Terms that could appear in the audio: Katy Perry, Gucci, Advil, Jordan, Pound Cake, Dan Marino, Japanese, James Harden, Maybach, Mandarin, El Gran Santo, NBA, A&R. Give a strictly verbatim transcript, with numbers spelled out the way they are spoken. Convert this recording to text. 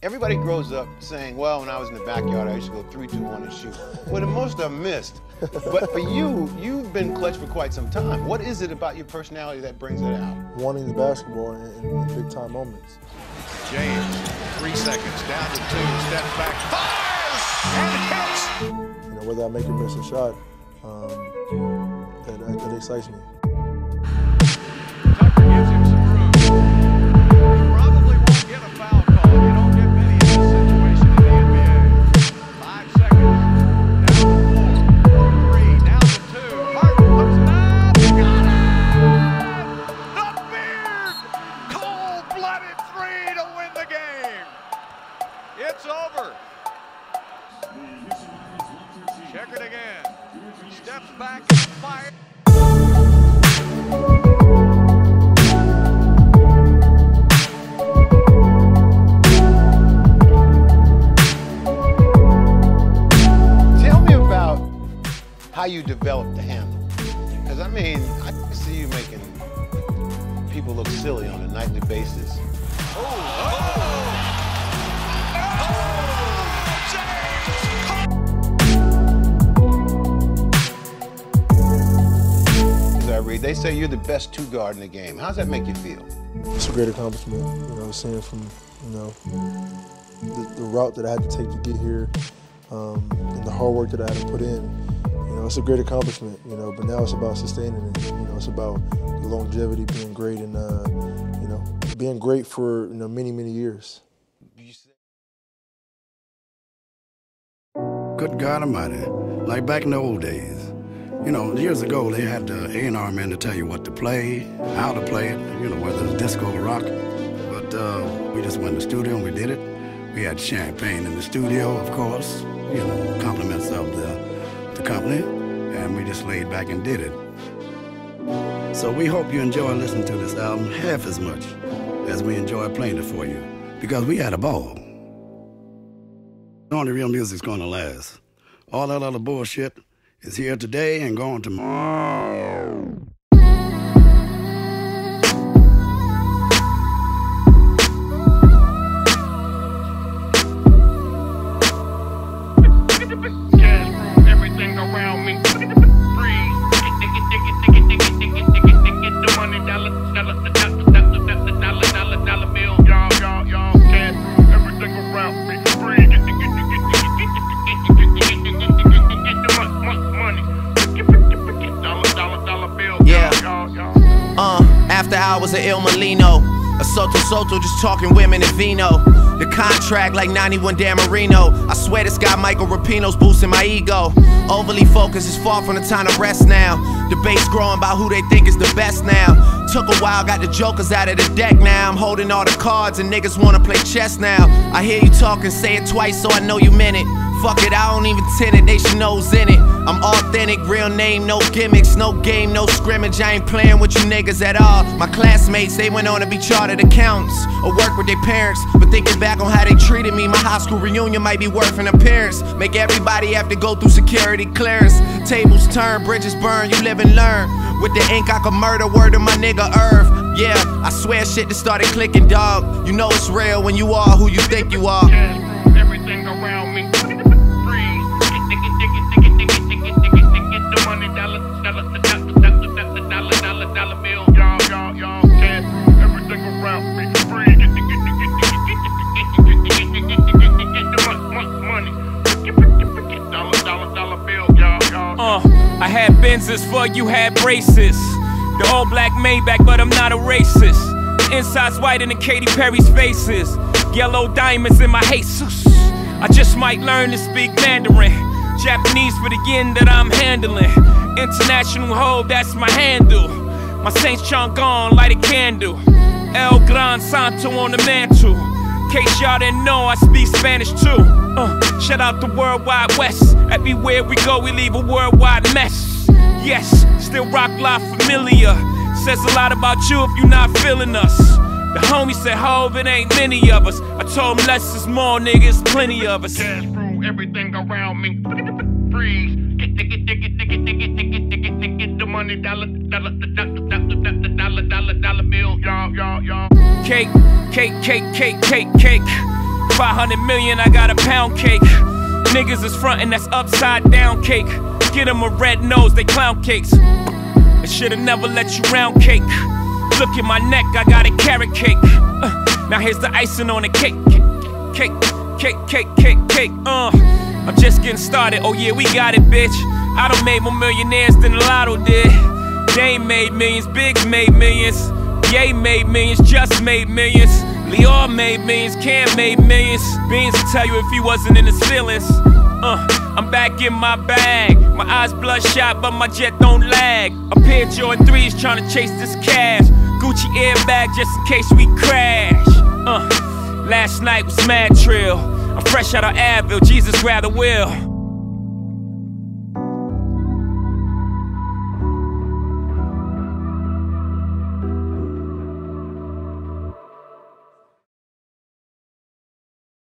Everybody grows up saying, well, when I was in the backyard, I used to go three, two, one, and shoot. Well, the most I missed. But for you, you've been clutch for quite some time. What is it about your personality that brings it out? Wanting the basketball in, in big time moments. James, three seconds, down to two, steps back, fires, and hits! You know, whether I make or miss a shot, um, that, that excites me. Tucker gives him some room. He probably won't get a foul call. You don't get many in this situation in the N B A. Five seconds, down to four, three, down to two. Harden comes down, got it! The beard! Cold-blooded three to win the game. It's over. Check it again. Steps back and fires. How you develop the handle. Because I mean, I see you making people look silly on a nightly basis. Oh! Oh! Oh! As I read, they say you're the best two guard in the game. How does that make you feel? It's a great accomplishment. You know, I was saying from, you know, the, the route that I had to take to get here, um, and the hard work that I had to put in. You know, it's a great accomplishment, you know, but now it's about sustaining it. You know, it's about the longevity, being great, and uh, you know, being great for, you know, many, many years. Good God Almighty! Like back in the old days, you know, years ago they had the A and R man to tell you what to play, how to play it, you know, whether it's disco or rock. But uh, we just went to the studio and we did it. We had champagne in the studio, of course. You know, compliments of the. the company, and we just laid back and did it. So we hope you enjoy listening to this album half as much as we enjoy playing it for you, because we had a ball. Only real music's gonna last. All that other bullshit is here today and gone tomorrow. Soto just talking women and vino. The contract like ninety-one Dan Marino. I swear this guy Michael Rapino's boosting my ego. Overly focused, it's far from the time to rest now. Debates growing about who they think is the best now. Took a while, got the jokers out of the deck now. I'm holding all the cards and niggas wanna play chess now. I hear you talking, say it twice so I know you meant it. Fuck it, I don't even tend it, they should know's in it. I'm authentic, real name, no gimmicks, no game, no scrimmage. I ain't playing with you niggas at all. My classmates, they went on to be chartered accountants or work with their parents. But thinking back on how they treated me, my high school reunion might be worth an appearance. Make everybody have to go through security clearance. Tables turn, bridges burn, you live and learn. With the ink I could murder, word of my nigga Irv. Yeah, I swear shit just started clicking, dog. You know it's real when you are who you think you are. Yeah, everything around me. I had Benzes, for you had braces. The all black Maybach, but I'm not a racist. Inside's white in the Katy Perry's faces. Yellow diamonds in my Jesus. I just might learn to speak Mandarin. Japanese for the yen that I'm handling. International ho, that's my handle. My Saint John gone, light a candle. El Gran Santo on the mantle. In case y'all didn't know, I speak Spanish too. Uh, shout out the World Wide West. Everywhere we go, we leave a worldwide mess. Yes, still rock live familiar. Says a lot about you if you're not feeling us. The homie said, hov, it ain't many of us. I told him less is more, niggas, plenty of us. Gas through everything around me. Freeze. Get the get the get the get the get the get the get the get the money. Dollar dollar dollar dollar dollar bill. Y'all y'all y'all. Cake, cake, cake, cake, cake, cake. Five hundred million, I got a pound cake. Niggas is frontin', that's upside down cake. Get them a red nose, they clown cakes. I should've never let you round cake. Look at my neck, I got a carrot cake. Uh, now here's the icing on the cake. Cake, cake, cake, cake, cake, uh. I'm just getting started, oh yeah, we got it, bitch. I done made more millionaires than Lotto did. They made millions, Biggs made millions. Ye made millions, Just made millions. Leor made millions, Cam made millions. Beans will tell you if he wasn't in his feelings. Uh, I'm back in my bag. My eyes bloodshot, but my jet don't lag. A pair of Jordan threes tryna chase this cash. Gucci airbag just in case we crash. Uh, last night was mad trill. I'm fresh out of Advil, Jesus rather will.